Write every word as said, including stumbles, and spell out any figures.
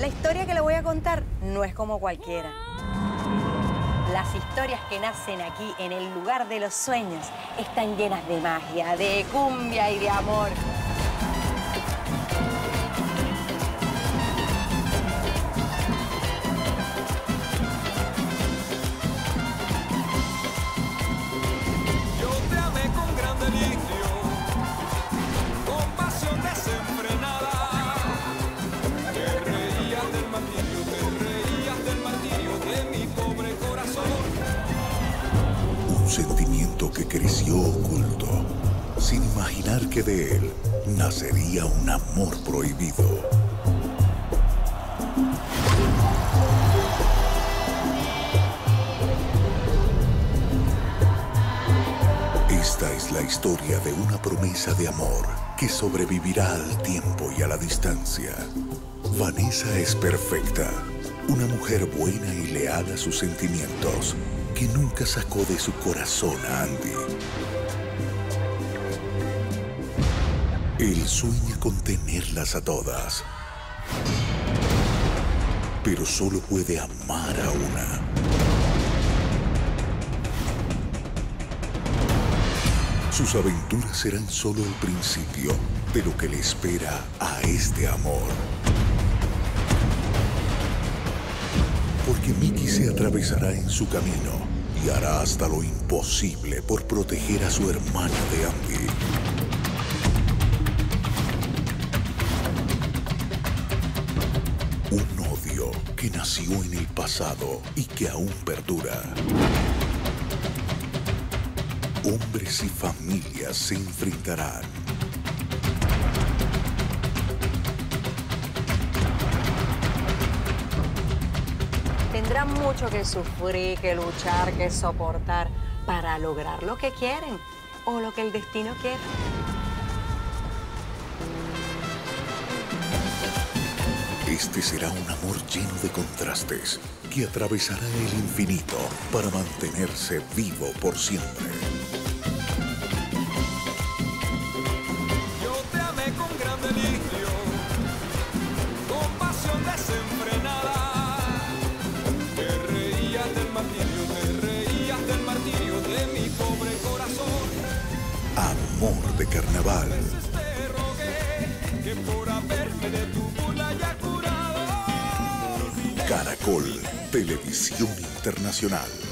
La historia que le voy a contar no es como cualquiera. Las historias que nacen aquí, en el lugar de los sueños, están llenas de magia, de cumbia y de amor. Sentimiento que creció oculto, sin imaginar que de él nacería un amor prohibido. Esta es la historia de una promesa de amor que sobrevivirá al tiempo y a la distancia. Vanessa es perfecta, una mujer buena y leal a sus sentimientos, que nunca sacó de su corazón a Andy. Él sueña con tenerlas a todas, pero solo puede amar a una. Sus aventuras serán solo el principio de lo que le espera a este amor. Porque Mickey se atravesará en su camino y hará hasta lo imposible por proteger a su hermana de Andy. Un odio que nació en el pasado y que aún perdura. Hombres y familias se enfrentarán. Tendrán mucho que sufrir, que luchar, que soportar para lograr lo que quieren o lo que el destino quiere. Este será un amor lleno de contrastes que atravesará el infinito para mantenerse vivo por siempre. Yo te amé con gran delirio, con pasión desenfrenada. Amor de Carnaval. Caracol Televisión Internacional.